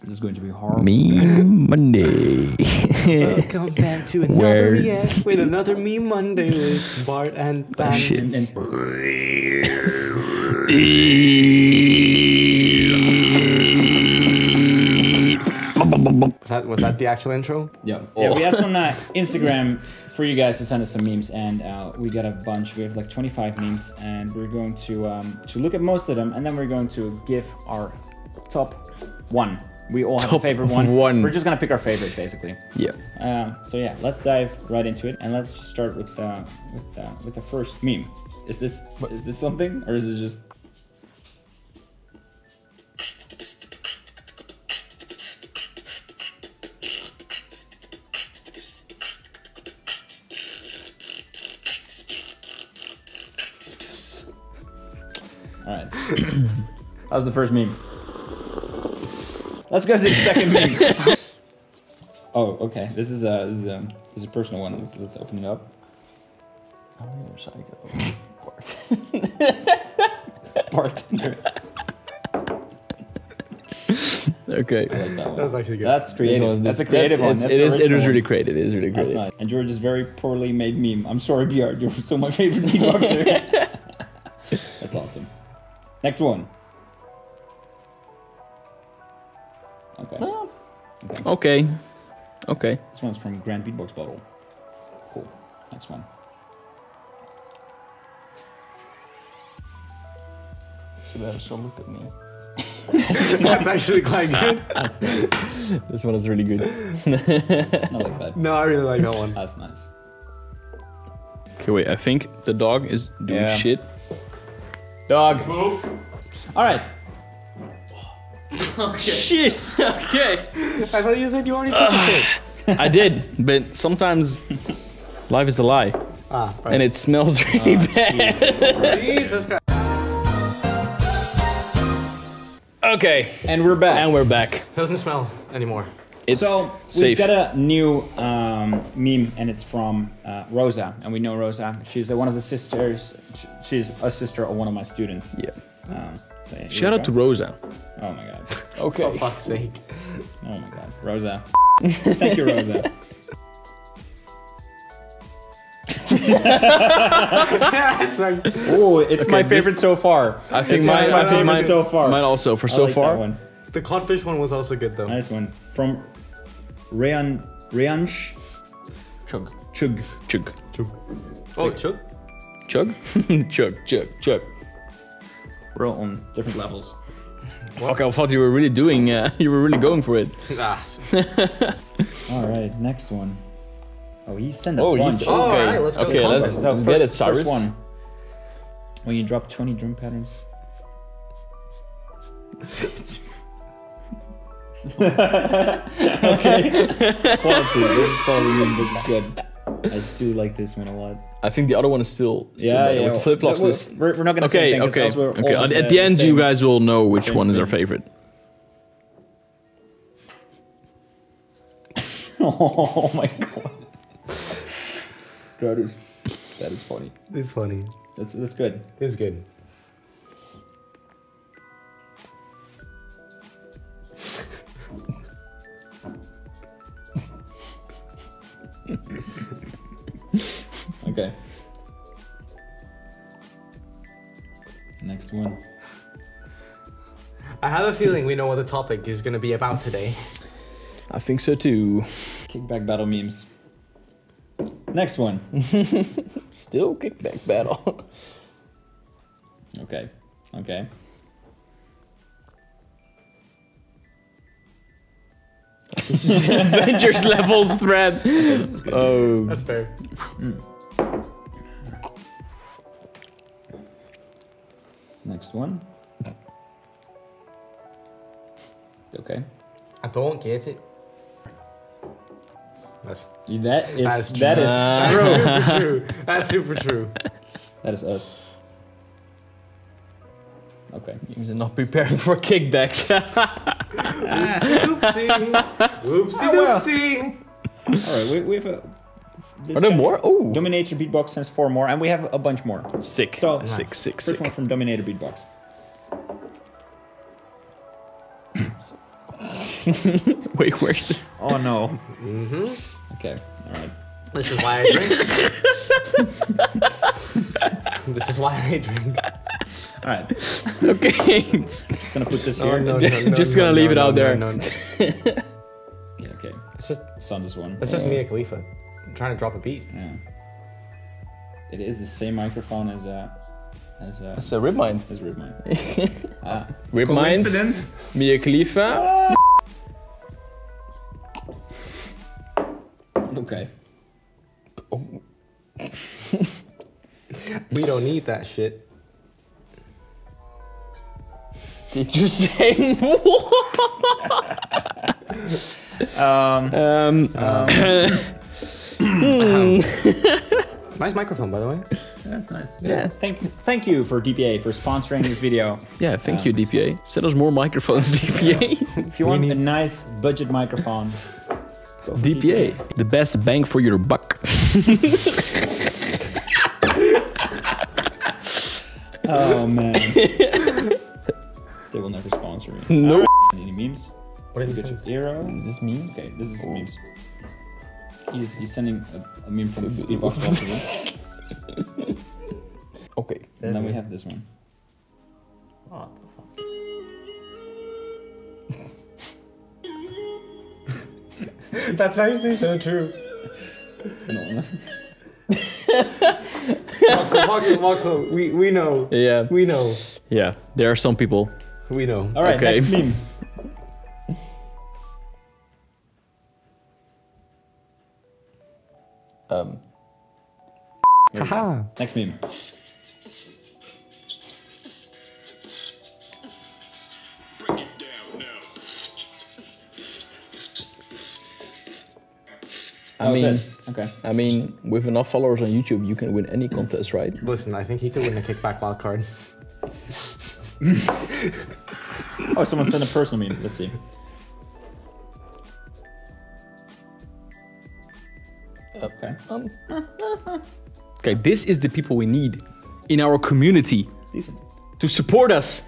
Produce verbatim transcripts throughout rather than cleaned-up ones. This is going to be horrible. Meme Monday. Welcome back to another react with another Meme Monday with Bart and Dan. Oh, shit. And, and was, that, was that the actual intro? Yeah. Oh. Yeah, we asked on uh, Instagram for you guys to send us some memes, and uh, we got a bunch. We have like twenty-five memes, and we're going to um, to look at most of them, and then we're going to give our top one. We all have Top a favorite one. one. We're just gonna pick our favorite, basically. Yeah. Uh, so yeah, let's dive right into it, and let's just start with uh, with uh, with the first meme. Is this what? Is this something, or is it just? All right. That was the first meme. Let's go to the second meme. Oh, okay. This is a this is a, this is a personal one. Let's let's open it up. How many other side go? Bartender. Okay. I like that one. That's actually good. That's creative. That's a creative one. It is. It was really creative. It is really creative. Nice. And George is very poorly made meme. I'm sorry, B R. You're still my favorite beatboxer. That's awesome. Next one. Okay. Oh. Okay. Okay. Okay. This one's from Grand Beatbox Bottle. Cool. Next one. So that is a look at me. That's, that's actually quite good. That's nice. This one is really good. Not like that. No, I really like that one. That's nice. Okay, wait. I think the dog is doing yeah. shit. Dog. Move. All right. Okay. Jeez. Okay. I thought you said you already took uh, it. I did, but sometimes life is a lie. Ah, right. And it smells really oh, bad. Jesus Christ. Okay. And we're back. And we're back. Doesn't smell anymore. It's so safe. We've got a new um, meme, and it's from uh, Rosa, and we know Rosa. She's uh, one of the sisters. She's a sister of one of my students. Yeah. Um, so yeah, shout out to Rosa. Oh my god. Okay. For fuck's sake. Oh my god. Rosa. Thank you, Rosa. It's like, oh, it's okay, my favorite this, so far. I think mine's my favorite mine, so far. Mine also for I so like far. That one. The codfish one was also good though. Nice one. From Ryan Ryansh Chug. Chug. Chug. Chug. Oh, Chug? Chug? Chug, Chug, Chug. We're all on different levels. What? Fuck, I thought you were really doing, uh, you were really going for it. Alright, next one. Oh, he sent a oh, bunch. He's, okay, oh, right, let's, okay, go let's, let's first, get it, Cyrus. One. When you drop twenty drum patterns. Okay. Quality, this is quality, this is good. I do like this one a lot. I think the other one is still, still yeah, yeah. With the flip flops, is we're, we're not gonna okay, say okay, else, okay. At the, the end, you guys will know which one is our favorite. Oh my god, that is that is funny. It's funny. That's that's good. It's good. Okay. Next one. I have a feeling we know what the topic is going to be about today. I think so too. Kickback battle memes. Next one. Still kickback battle. Okay. Okay. This is Avengers levels thread. Okay, this is good. Oh. That's fair. Mm. Next one. Okay. I don't get it. That's that is that is true. That is uh, true. Super true. That's super true. That is us. Okay. He was not preparing for kickback. Oopsie. Oopsie doopsie. All right, we, we have a... This Are there guy, more? Oh, Dominator beatbox sends four more, and we have a bunch more. Six. So nice. six, six, first six. one from Dominator beatbox. Wait, where's the... Oh, no. Mm-hmm. Okay, all right. This is why I drink. This is why I drink. All right. Okay. Just gonna put this here. No, no, no, no, just no, gonna no, leave no, it out no, there. No, no, no. Yeah, okay. It's just Sonda's one. It's uh, just Mia Khalifa. I'm trying to drop a beat. Yeah. It is the same microphone as a as a. It's a Ribmine. It's Ribmine. uh, Ribmine. Coincidence. Mia Khalifa. Okay. Oh. We don't need that shit. Did you say what? um, um, um. Nice microphone, by the way. That's nice. Yeah. yeah. Thank, thank you for D P A for sponsoring this video. Yeah, thank um, you, D P A. Send us more microphones, D P A. If you want a nice budget microphone. D P A, D P A, the best bang for your buck. Oh man, they will never sponsor me. No. Uh, any memes? What did you get? Arrow? Is this memes? Okay, this is oh. memes. He's he's sending a, a meme from the beatbox. Okay. And then we have this one. What the fuck? That's actually so true. No, no. Voxel, Voxel, Voxel. We we know. Yeah. We know. Yeah. There are some people. We know. All right. Okay. Next meme. um. Haha. Next meme. I mean, okay. I mean, with enough followers on YouTube, you can win any contest, right? Listen, I think he could win a kickback wildcard. Oh, someone sent a personal meme. Let's see. Okay. Um, okay, this is the people we need in our community. Decent. To support us.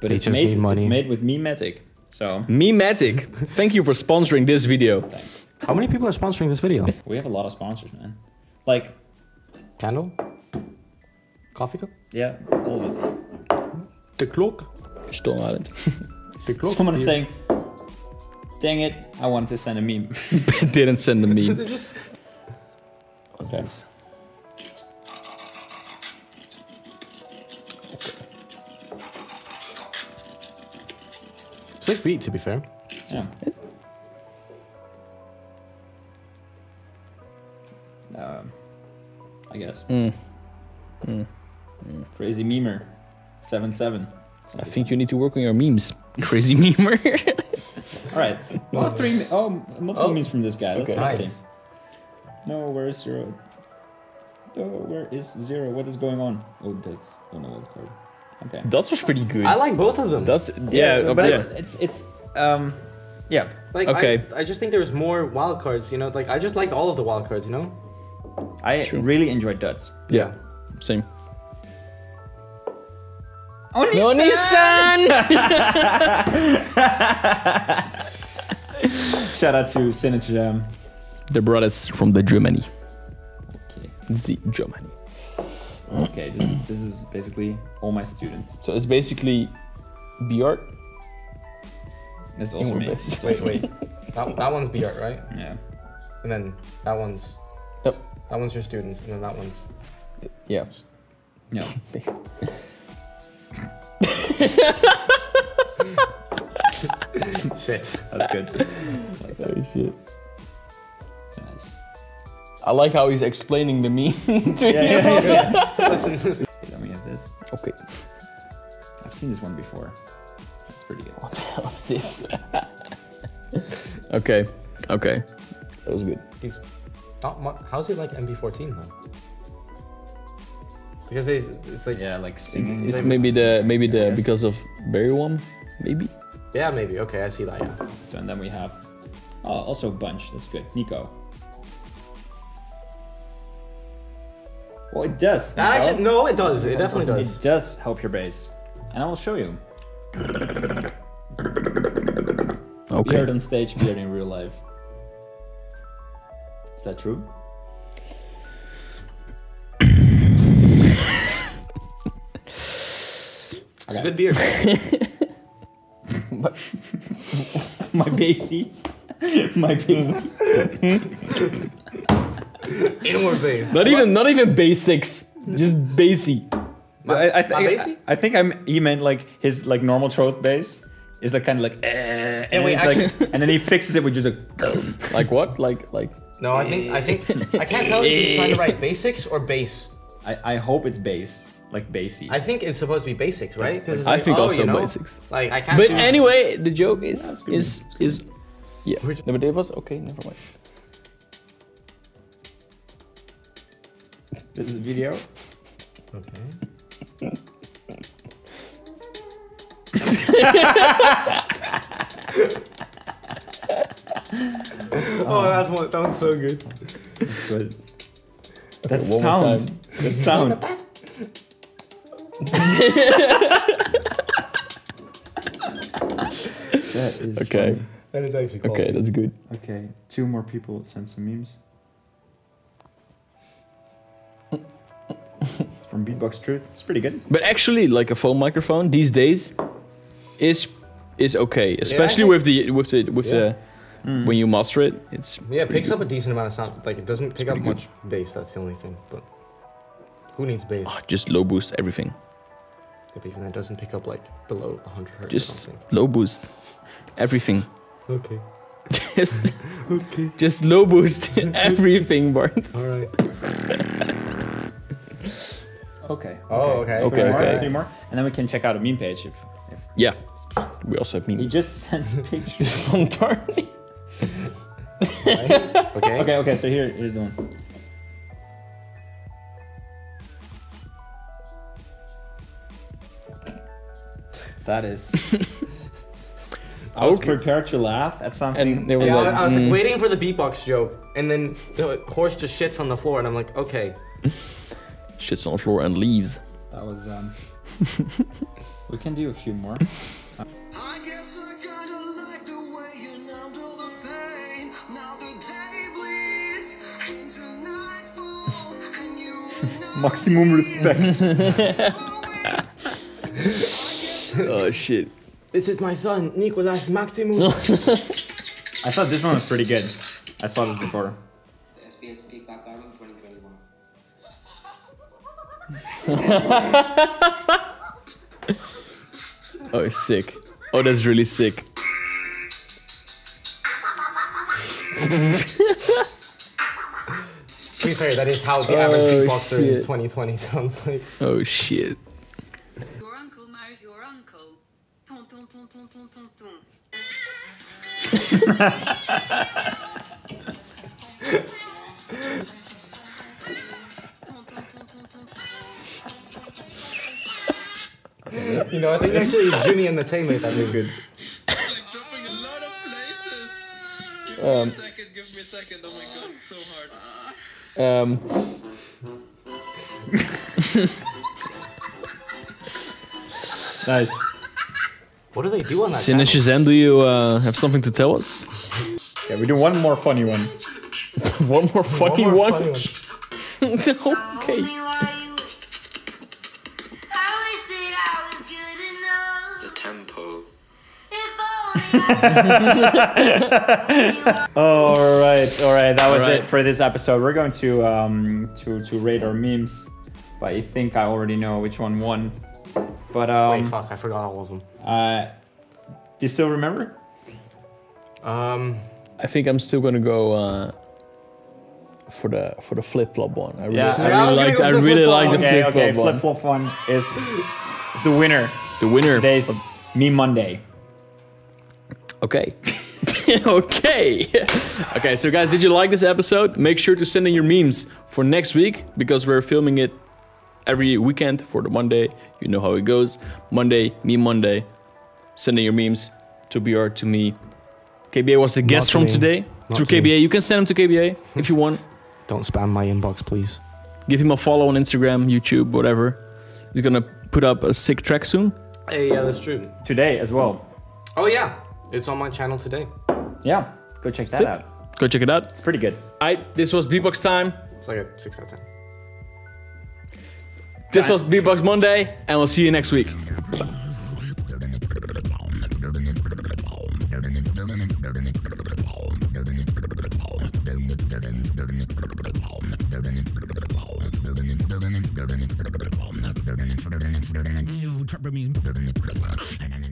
But they it's, just made, need money. It's made with Mematic, so... Mematic. Thank you for sponsoring this video. Thanks. How many people are sponsoring this video? We have a lot of sponsors, man. Like... Candle? Coffee cup? Yeah, all of it. The clock? Storm Island. The clock? Someone is saying... Dang it, I wanted to send a meme. Didn't send a meme. Just... What's okay. this? Sick beat, to be fair. Yeah. It's Um, I guess. Mm. Mm. Mm. Crazy Memer, seven seven. I think like you need to work on your memes. Crazy Memer. All right. Well, three. Oh, multiple oh. memes from this guy. Let's okay. nice. see. No, where is zero? No, oh, where is zero? What is going on? Oh, that's on the wild card. Okay. That was pretty good. I like both of them. That's yeah. yeah but yeah. I, it's it's um. Yeah. Like okay. I, I just think there was more wild cards. You know, like I just liked all of the wild cards. You know. I True. really enjoyed duds. Yeah, same. Oni-san! Shout out to Synergy Jam. The brothers from the Germany. Okay. The Germany. Okay, just, this is basically all my students. So it's basically B R. That's also me. Best. Wait, wait. that, that one's B R, right? Yeah. And then that one's... Yep. That one's your students, and then that one's... Yeah. No. Shit. That's good. I like that. Oh, shit. Nice. I like how he's explaining the meme to yeah, you. Yeah, yeah, yeah. Listen, listen. Let me have this. Okay. I've seen this one before. That's pretty good. What the hell is this? Okay. Okay. That was good. These How's it like M B fourteen though? Because it's, it's like yeah, like singing. It's maybe the maybe the because of Berry One, maybe. Yeah, maybe. Okay, I see that. Yeah. So and then we have oh, also a bunch. That's good. Nico. Well, it does. That actually, no, it does. It, it definitely does. does. It does help your bass, and I will show you. Okay. Beard on stage, beard in real life. Is that true? It's okay. A good beard. my, my bassy. My bassy. Any more bass. Not even, not even basics. Just bassy. My, I, I, my bassy? I, I think I'm, he meant like his like normal throat bass. Is like kind of like, eh, and, and, wait, actually, like and then he fixes it with just like, boom. Like what? Like, like. No, I think, I think, I can't tell if he's trying to write basics or bass. I, I hope it's bass, like bassy. I think it's supposed to be basics, right? Because it's like, I think oh, also you know, basics. Like I can't. But anyway, the joke is, yeah, is, is, is, yeah. Never did was okay. Never mind. This is a video. Okay. Oh, that's one. That one's so good. That's good. That okay, sound. That sound. That is okay. Funny. That is actually cool. Okay, that's good. Okay, two more people sent some memes. It's from Beatbox Truth. It's pretty good. But actually, like a phone microphone these days. Is is okay, especially yeah, with the with the with yeah. the mm. when you master it, it's yeah it picks good. Up a decent amount of sound. Like it doesn't pick up good. Much bass. That's the only thing. But who needs bass? Oh, just low boost everything. Yeah, but even that doesn't pick up like below one hundred hertz. Just or something. Low boost everything. Okay. Just okay. Just low boost everything, Bart. All right. Okay. Oh, okay. Okay. Three more, okay. Three more, and then we can check out a meme page if. Yeah, we also have memes. He just sends pictures on Darny. Okay. Okay. Okay, okay, so here, here's the one. That is... I was okay. prepared to laugh at something. And they were yeah, like, I was like, mm. waiting for the beatbox joke, and then the horse just shits on the floor, and I'm like, okay. Shits on the floor and leaves. That was... um. We can do a few more. I guess I kinda like the way you numbed all the pain. Now the day bleeds into nightfall and you maximum respect. Oh shit. This is my son, Nicolas Maximus. I thought this one was pretty good. I saw this before. Oh, it's sick. Oh, that's really sick. To be fair, that is how the oh, average beatboxer in twenty twenty sounds like. Oh, shit. Your uncle marries your uncle. Ton, ton, ton, ton, ton, ton, ton. You know, I think actually Jimmy and the team made that look good. Um, um. Nice. What do they do on that? Synergy jam, do you uh, have something to tell us? Okay, we do one more funny one. One more funny one? More one? Funny one. Okay. all right, all right. That was right. it for this episode. We're going to um to to rate our memes, but I think I already know which one won. But um, wait, fuck, I forgot all of them. Uh, do you still remember? Um, I think I'm still gonna go uh for the for the flip flop one. I yeah, really, yeah, I really like I really like the flip flop one. Okay, okay, flip flop one is is the winner. The winner. Today's of Meme Monday. Okay. Okay. Okay, so guys, did you like this episode? Make sure to send in your memes for next week, because we're filming it every weekend for the Monday. You know how it goes. Monday, Meme Monday. Send in your memes to B R, to me. K B A was the guest from today. Through K B A. You can send them to K B A if you want. Don't spam my inbox, please. Give him a follow on Instagram, YouTube, whatever. He's gonna put up a sick track soon. Hey, yeah, that's true. Today as well. Oh, yeah. it's on my channel today. Yeah, go check that Sip. out. Go check it out. It's pretty good. All right, this was Beatbox time. It's like a six out of ten. This Bye. was Beatbox Monday, and we'll see you next week. Bye. You trap me.